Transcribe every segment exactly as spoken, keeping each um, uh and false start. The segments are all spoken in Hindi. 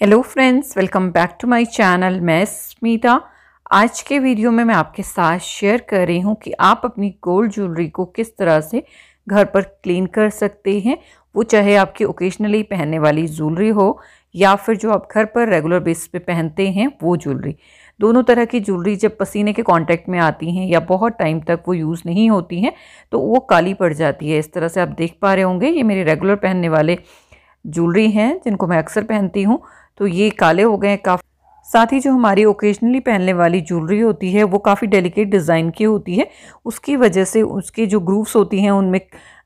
Hello friends, welcome back to my channel. मैं स्मिता। आज के वीडियो में मैं आपके साथ शेयर कर रही हूँ कि आप अपनी गोल्ड ज्वेलरी को किस तरह से घर पर क्लीन कर सकते हैं। वो चाहे आपकी ओकेजनली पहनने वाली ज्वेलरी हो या फिर जो आप घर पर रेगुलर बेस पे पहनते हैं वो ज्वेलरी। दोनों तरह की ज्वेलरी जब पसीने के कांटेक्ट में आती हैं या बहुत टाइम तक वो यूज़ नहीं होती हैं तो वो काली पड़ जाती है। इस तरह से आप देख पा रहे होंगे, ये मेरे रेगुलर पहनने वाले ज्वेलरी हैं जिनको मैं अक्सर पहनती हूँ, तो ये काले हो गए हैं काफ़ी। साथ ही जो हमारी ओकेजनली पहनने वाली ज्वेलरी होती है वो काफ़ी डेलिकेट डिज़ाइन की होती है, उसकी वजह से उसके जो ग्रूव्स होती हैं उनमें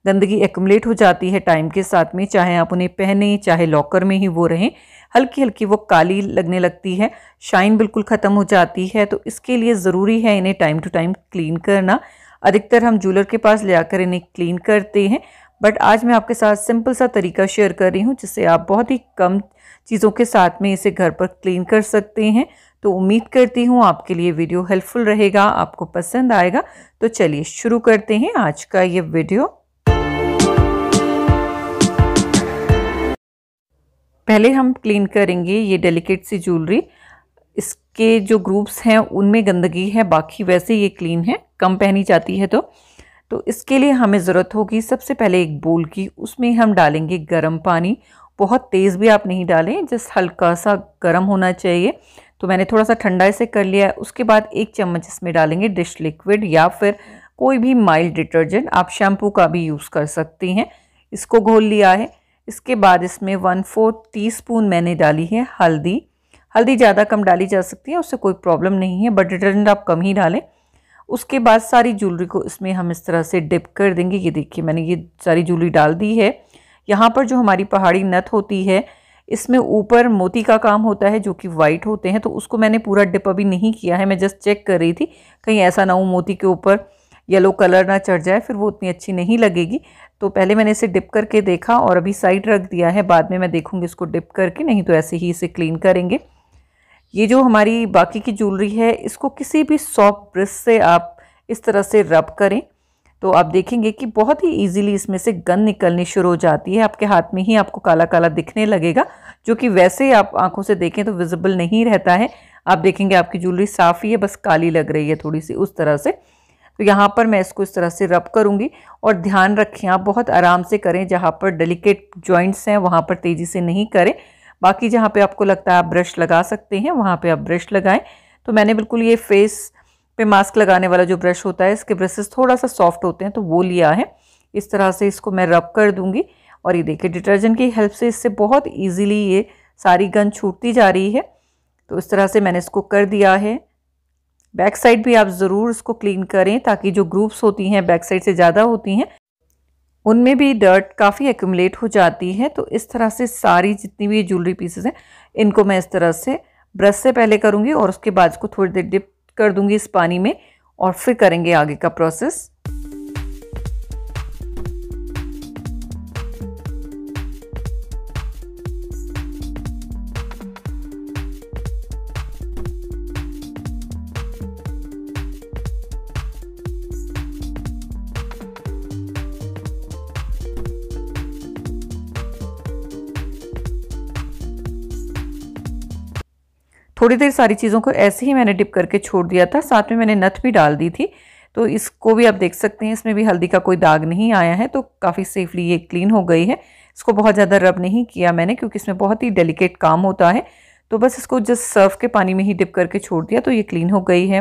गंदगी एक्युमुलेट हो जाती है टाइम के साथ में। चाहे आप उन्हें पहने चाहे लॉकर में ही वो रहें, हल्की हल्की वो काली लगने लगती है, शाइन बिल्कुल ख़त्म हो जाती है। तो इसके लिए ज़रूरी है इन्हें टाइम टू टाइम क्लीन करना। अधिकतर हम ज्वेलर के पास ले जाकर इन्हें क्लीन करते हैं, बट आज मैं आपके साथ सिंपल सा तरीका शेयर कर रही हूँ जिससे आप बहुत ही कम चीज़ों के साथ में इसे घर पर क्लीन कर सकते हैं। तो उम्मीद करती हूँ आपके लिए वीडियो हेल्पफुल रहेगा, आपको पसंद आएगा। तो चलिए शुरू करते हैं आज का ये वीडियो। पहले हम क्लीन करेंगे ये डेलिकेट सी ज्वेलरी। इसके जो ग्रूव्स हैं उनमें गंदगी है, बाकी वैसे ये क्लीन है, कम पहनी जाती है। तो तो इसके लिए हमें ज़रूरत होगी सबसे पहले एक बोल की। उसमें हम डालेंगे गर्म पानी। बहुत तेज़ भी आप नहीं डालें, जस्ट हल्का सा गर्म होना चाहिए। तो मैंने थोड़ा सा ठंडा इसे कर लिया है। उसके बाद एक चम्मच इसमें डालेंगे डिश लिक्विड या फिर कोई भी माइल्ड डिटर्जेंट, आप शैम्पू का भी यूज़ कर सकती हैं। इसको घोल लिया है। इसके बाद इसमें वन फोर्थ टी स्पून मैंने डाली है हल्दी। हल्दी ज़्यादा कम डाली जा सकती है, उससे कोई प्रॉब्लम नहीं है, बट डिटर्जेंट आप कम ही डालें। उसके बाद सारी ज्वेलरी को इसमें हम इस तरह से डिप कर देंगे। ये देखिए, मैंने ये सारी ज्वेलरी डाल दी है। यहाँ पर जो हमारी पहाड़ी नथ होती है इसमें ऊपर मोती का काम होता है जो कि वाइट होते हैं, तो उसको मैंने पूरा डिप अभी नहीं किया है। मैं जस्ट चेक कर रही थी कहीं ऐसा ना हो मोती के ऊपर येलो कलर ना चढ़ जाए, फिर वो उतनी अच्छी नहीं लगेगी। तो पहले मैंने इसे डिप करके देखा और अभी साइड रख दिया है। बाद में मैं देखूँगी इसको डिप करके, नहीं तो ऐसे ही इसे क्लीन करेंगे। ये जो हमारी बाकी की ज्वेलरी है इसको किसी भी सॉफ्ट ब्रश से आप इस तरह से रब करें तो आप देखेंगे कि बहुत ही इजीली इसमें से गंद निकलनी शुरू हो जाती है। आपके हाथ में ही आपको काला काला दिखने लगेगा, जो कि वैसे आप आंखों से देखें तो विजिबल नहीं रहता है। आप देखेंगे आपकी ज्वेलरी साफ़ ही है, बस काली लग रही है थोड़ी सी, उस तरह से। तो यहाँ पर मैं इसको इस तरह से रब करूँगी और ध्यान रखें आप बहुत आराम से करें। जहाँ पर डेलिकेट जॉइंट्स हैं वहाँ पर तेज़ी से नहीं करें। बाकी जहाँ पे आपको लगता है आप ब्रश लगा सकते हैं वहाँ पे आप ब्रश लगाएं। तो मैंने बिल्कुल ये फेस पे मास्क लगाने वाला जो ब्रश होता है, इसके ब्रशेस थोड़ा सा सॉफ्ट होते हैं, तो वो लिया है। इस तरह से इसको मैं रब कर दूँगी और ये देखिए डिटर्जेंट की हेल्प से इससे बहुत ईजिली ये सारी गंध छूटती जा रही है। तो इस तरह से मैंने इसको कर दिया है। बैक साइड भी आप ज़रूर इसको क्लीन करें ताकि जो ग्रूव्स होती हैं बैक साइड से ज़्यादा होती हैं उनमें भी डर्ट काफ़ी एक्युमुलेट हो जाती है। तो इस तरह से सारी जितनी भी ज्वेलरी पीसेस हैं इनको मैं इस तरह से ब्रश से पहले करूँगी और उसके बाद इसको थोड़ी देर डिप कर दूँगी इस पानी में और फिर करेंगे आगे का प्रोसेस। थोड़ी देर सारी चीज़ों को ऐसे ही मैंने डिप करके छोड़ दिया था। साथ में मैंने नथ भी डाल दी थी, तो इसको भी आप देख सकते हैं, इसमें भी हल्दी का कोई दाग नहीं आया है, तो काफ़ी सेफली ये क्लीन हो गई है। इसको बहुत ज़्यादा रब नहीं किया मैंने क्योंकि इसमें बहुत ही डेलिकेट काम होता है, तो बस इसको जस्ट सर्फ के पानी में ही डिप करके छोड़ दिया, तो ये क्लीन हो गई है।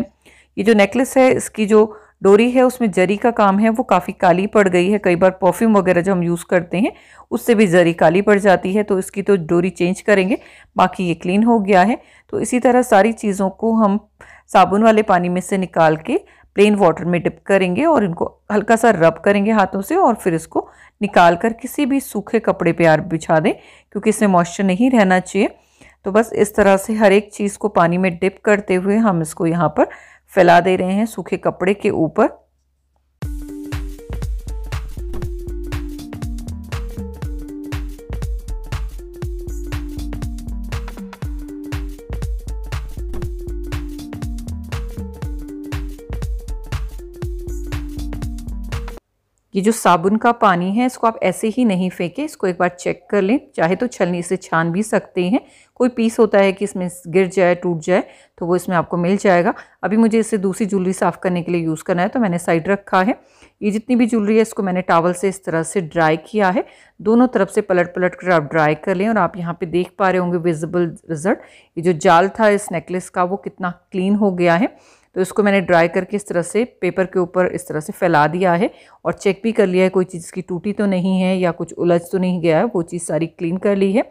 ये जो नेकलेस है इसकी जो डोरी है उसमें जरी का काम है, वो काफ़ी काली पड़ गई है। कई बार परफ्यूम वगैरह जो हम यूज़ करते हैं उससे भी जरी काली पड़ जाती है, तो इसकी तो डोरी चेंज करेंगे। बाकी ये क्लीन हो गया है। तो इसी तरह सारी चीज़ों को हम साबुन वाले पानी में से निकाल के प्लेन वाटर में डिप करेंगे और इनको हल्का सा रब करेंगे हाथों से और फिर इसको निकाल कर किसी भी सूखे कपड़े पर आप बिछा दें क्योंकि इसमें मॉइस्चर नहीं रहना चाहिए। तो बस इस तरह से हर एक चीज़ को पानी में डिप करते हुए हम इसको यहाँ पर फैला दे रहे हैं सूखे कपड़े के ऊपर। ये जो साबुन का पानी है इसको आप ऐसे ही नहीं फेंके, इसको एक बार चेक कर लें। चाहे तो छलनी से छान भी सकते हैं, कोई पीस होता है कि इसमें गिर जाए टूट जाए तो वो इसमें आपको मिल जाएगा। अभी मुझे इसे दूसरी ज्वेलरी साफ़ करने के लिए यूज़ करना है तो मैंने साइड रखा है। ये जितनी भी ज्वेलरी है इसको मैंने टॉवल से इस तरह से ड्राई किया है, दोनों तरफ से पलट पलट कर आप ड्राई कर लें। और आप यहाँ पे देख पा रहे होंगे विजिबल रिजल्ट, ये जो जाल था इस नेकलेस का वो कितना क्लीन हो गया है। तो इसको मैंने ड्राई करके इस तरह से पेपर के ऊपर इस तरह से फैला दिया है और चेक भी कर लिया है कोई चीज़ की टूटी तो नहीं है या कुछ उलझ तो नहीं गया है, वो चीज़ सारी क्लीन कर ली है।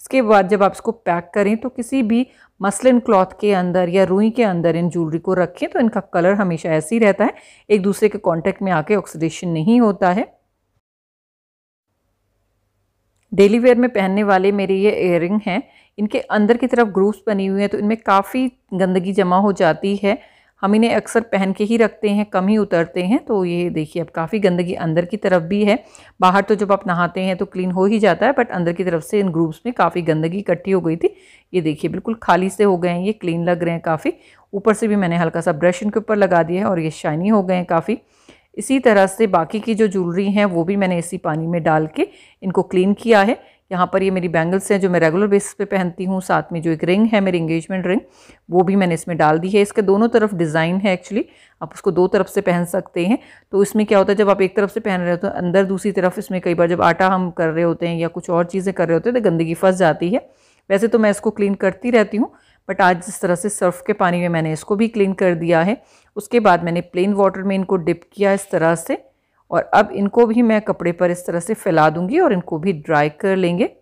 इसके बाद जब आप इसको पैक करें तो किसी भी मसलिन क्लॉथ के अंदर या रुई के अंदर इन ज्वेलरी को रखें तो इनका कलर हमेशा ऐसे ही रहता है, एक दूसरे के कॉन्टेक्ट में आके ऑक्सीडेशन नहीं होता है। डेली वेयर में पहनने वाले मेरे ये ईयररिंग हैं, इनके अंदर की तरफ ग्रूव्स बनी हुई हैं तो इनमें काफ़ी गंदगी जमा हो जाती है। हम इन्हें अक्सर पहन के ही रखते हैं, कम ही उतरते हैं। तो ये देखिए अब काफ़ी गंदगी अंदर की तरफ भी है, बाहर तो जब आप नहाते हैं तो क्लीन हो ही जाता है, बट अंदर की तरफ से इन ग्रूव्स में काफ़ी गंदगी इकट्ठी हो गई थी। ये देखिए बिल्कुल खाली से हो गए हैं, ये क्लीन लग रहे हैं काफ़ी। ऊपर से भी मैंने हल्का सा ब्रश इनके ऊपर लगा दिया है और ये शाइनी हो गए हैं काफ़ी। इसी तरह से बाकी की जो ज्वेलरी हैं वो भी मैंने इसी पानी में डाल के इनको क्लीन किया है। यहाँ पर ये मेरी बैंगल्स हैं जो मैं रेगुलर बेसिस पे पहनती हूँ, साथ में जो एक रिंग है मेरी एंगेजमेंट रिंग वो भी मैंने इसमें डाल दी है। इसके दोनों तरफ डिज़ाइन है, एक्चुअली आप उसको दो तरफ से पहन सकते हैं। तो इसमें क्या होता है जब आप एक तरफ से पहन रहे होते हैं अंदर दूसरी तरफ, इसमें कई बार जब आटा हम कर रहे होते हैं या कुछ और चीज़ें कर रहे होते हैं तो गंदगी फंस जाती है। वैसे तो मैं इसको क्लीन करती रहती हूँ बट आज जिस तरह से सर्फ के पानी में मैंने इसको भी क्लीन कर दिया है। उसके बाद मैंने प्लेन वाटर में इनको डिप किया इस तरह से और अब इनको भी मैं कपड़े पर इस तरह से फैला दूंगी और इनको भी ड्राई कर लेंगे।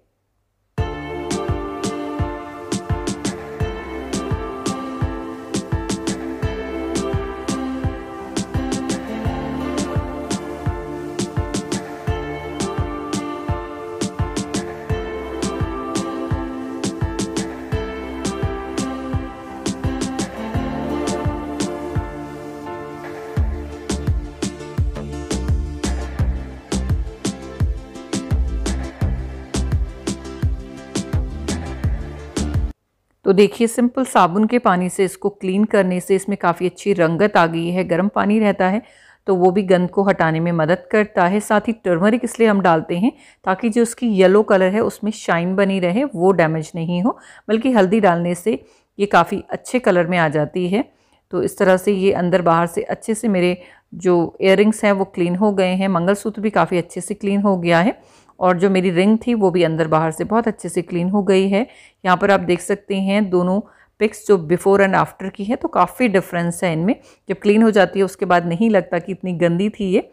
तो देखिए सिंपल साबुन के पानी से इसको क्लीन करने से इसमें काफ़ी अच्छी रंगत आ गई है। गर्म पानी रहता है तो वो भी गंद को हटाने में मदद करता है। साथ ही टर्मरिक इसलिए हम डालते हैं ताकि जो उसकी येलो कलर है उसमें शाइन बनी रहे, वो डैमेज नहीं हो, बल्कि हल्दी डालने से ये काफ़ी अच्छे कलर में आ जाती है। तो इस तरह से ये अंदर बाहर से अच्छे से मेरे जो ईयररिंग्स हैं वो क्लीन हो गए हैं। मंगलसूत्र भी काफ़ी अच्छे से क्लीन हो गया है और जो मेरी रिंग थी वो भी अंदर बाहर से बहुत अच्छे से क्लीन हो गई है। यहाँ पर आप देख सकते हैं दोनों पिक्स जो बिफ़ोर एंड आफ्टर की है तो काफ़ी डिफरेंस है इनमें। जब क्लीन हो जाती है उसके बाद नहीं लगता कि इतनी गंदी थी ये।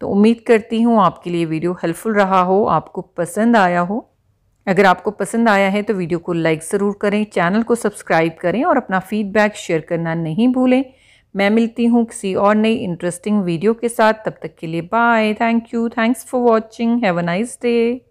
तो उम्मीद करती हूँ आपके लिए वीडियो हेल्पफुल रहा हो, आपको पसंद आया हो। अगर आपको पसंद आया है तो वीडियो को लाइक ज़रूर करें, चैनल को सब्सक्राइब करें और अपना फीडबैक शेयर करना नहीं भूलें। मैं मिलती हूँ किसी और नई इंटरेस्टिंग वीडियो के साथ, तब तक के लिए bye. Thank you, thanks for watching, have a nice day.